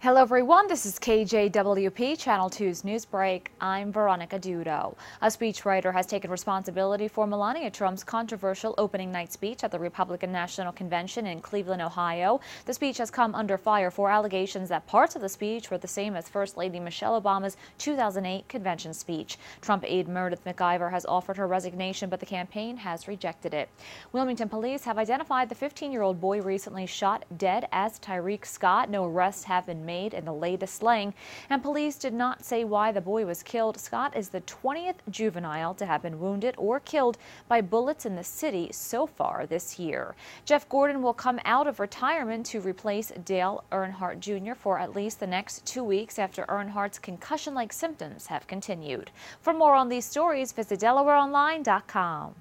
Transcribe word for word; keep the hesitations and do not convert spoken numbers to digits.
Hello everyone, this is K J W P Channel two's Newsbreak. I'm Veronica Dudo. A speechwriter has taken responsibility for Melania Trump's controversial opening night speech at the Republican National Convention in Cleveland, Ohio. The speech has come under fire for allegations that parts of the speech were the same as First Lady Michelle Obama's two thousand eight convention speech. Trump aide Meredith McIver has offered her resignation, but the campaign has rejected it. Wilmington police have identified the fifteen-year-old boy recently shot dead as Tyreek Scott. No arrests have been made made in the latest slaying, and police did not say why the boy was killed. Scott is the twentieth juvenile to have been wounded or killed by bullets in the city so far this year. Jeff Gordon will come out of retirement to replace Dale Earnhardt Junior for at least the next two weeks after Earnhardt's concussion-like symptoms have continued. For more on these stories, visit Delaware Online dot com.